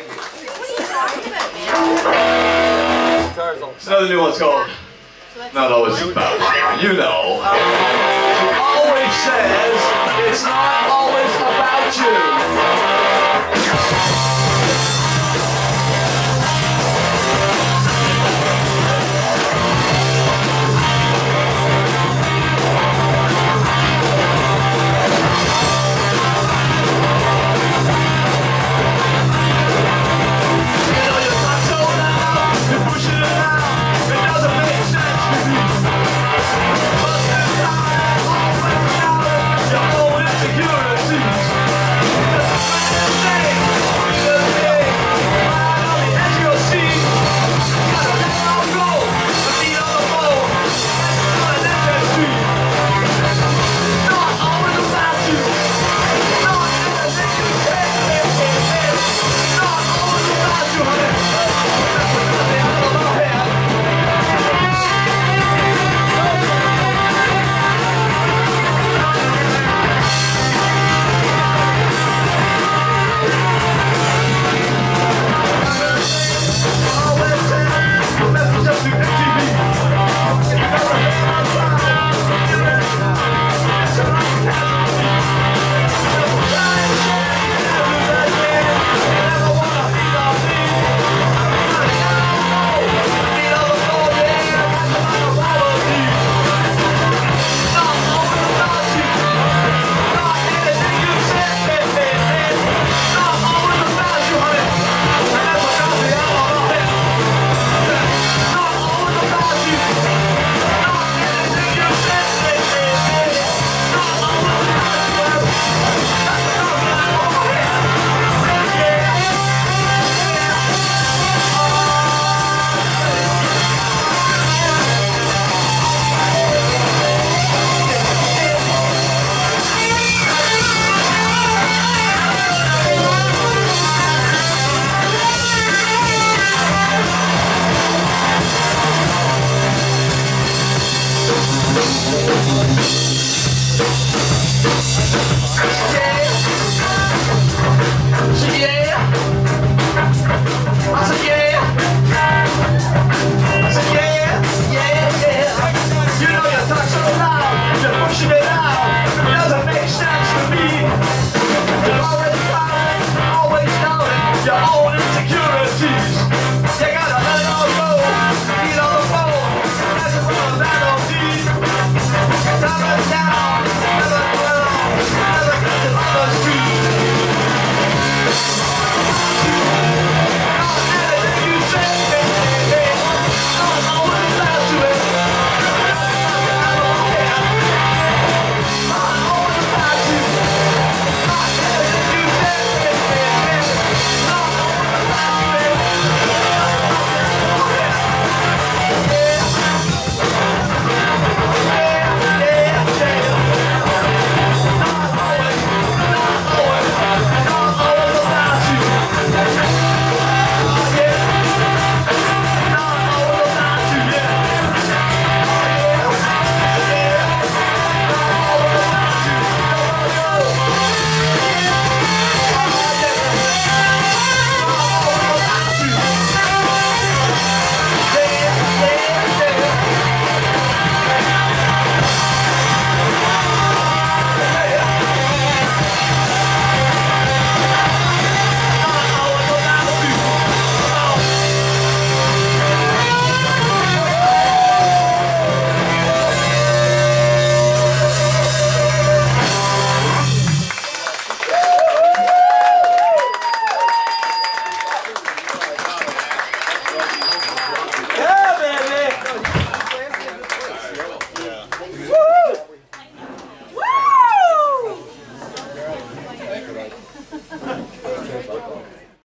What are you talking about, man? It's another new one's called Not Always About You Know. Always says it's not always about you.